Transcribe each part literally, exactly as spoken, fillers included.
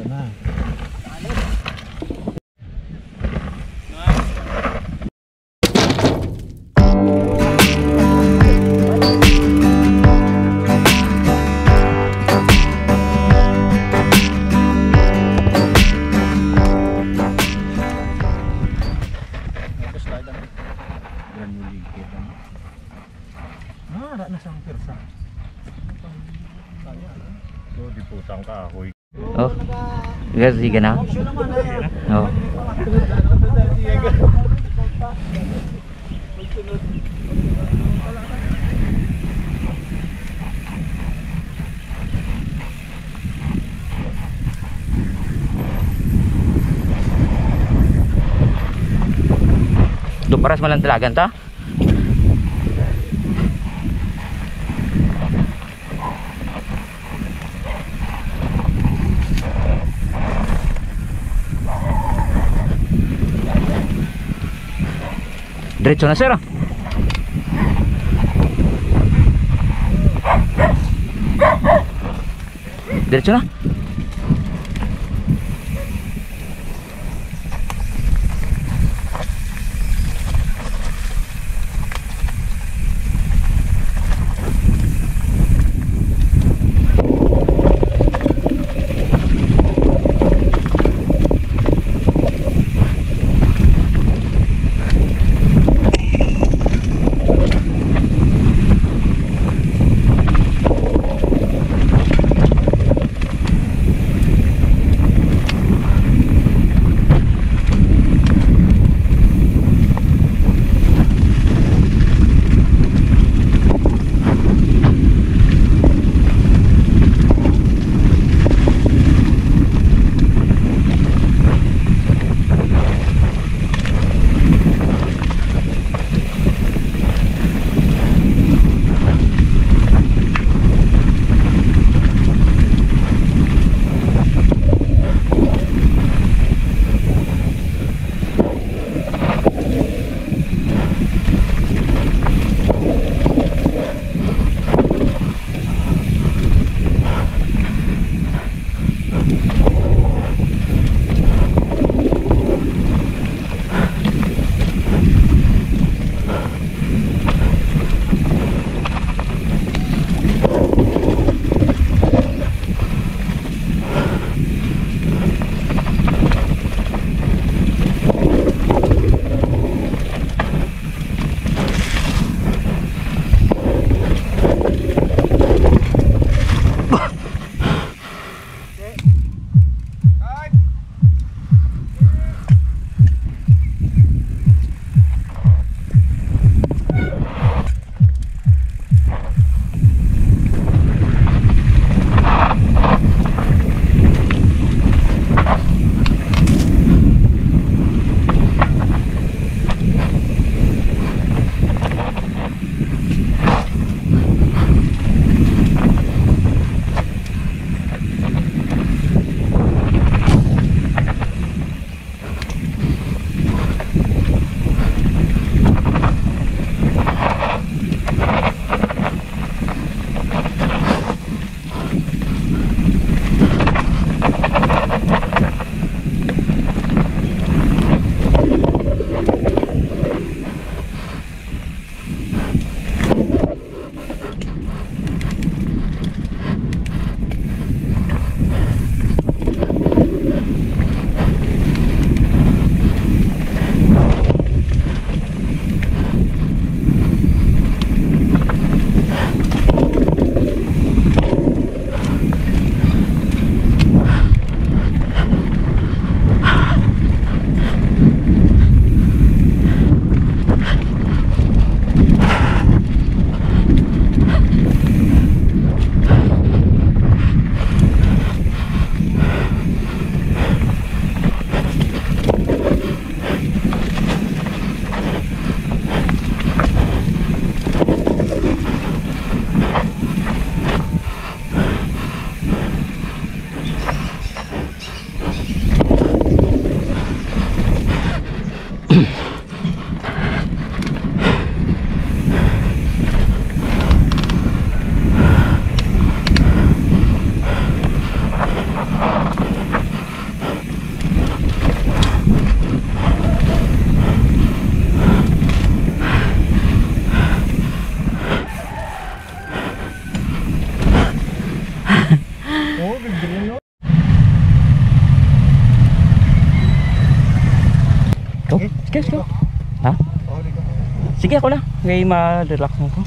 Nice. Nah, ada nasi angker sah. Itu dipotong kahoy. Oh, guys, di kenal. Oh. Duh, paras malang talaga ta? Derecho na sir. Derecho na. Sige, sige, sige. Ha? Sige, ako na. Ngayon ma-relax na ako.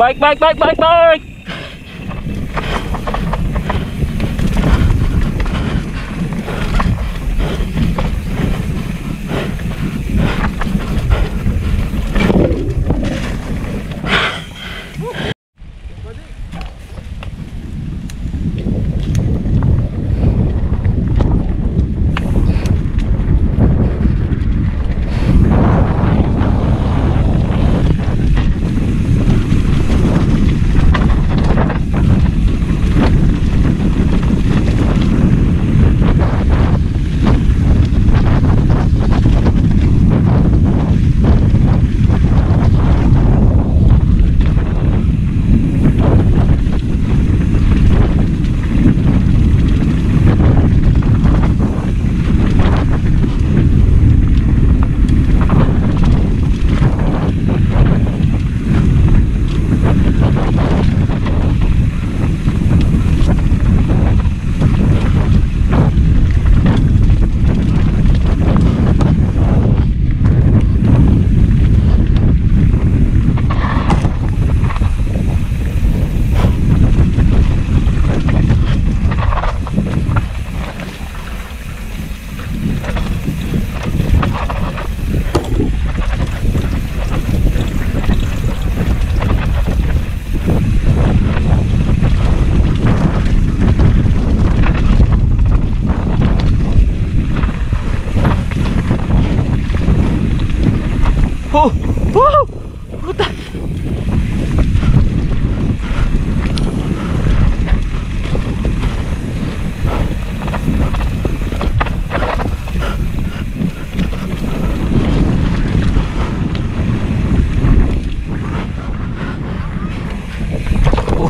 Bike, bike, bike, bike, bike!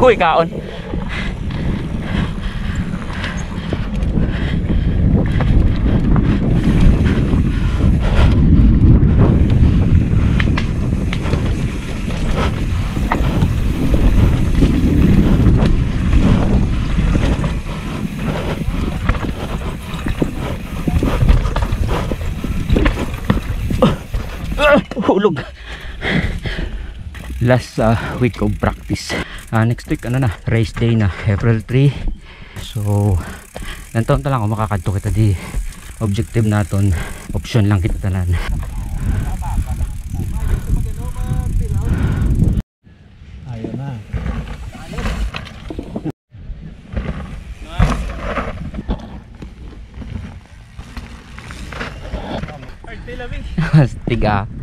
Uy, kaon. Hulog. Last uh, week of practice. Uh, next week ano na, race day na, April three. So, nantaon ta lang kung makakadto kita di objective naton, option lang kita tanan. Ayun na. Tiga.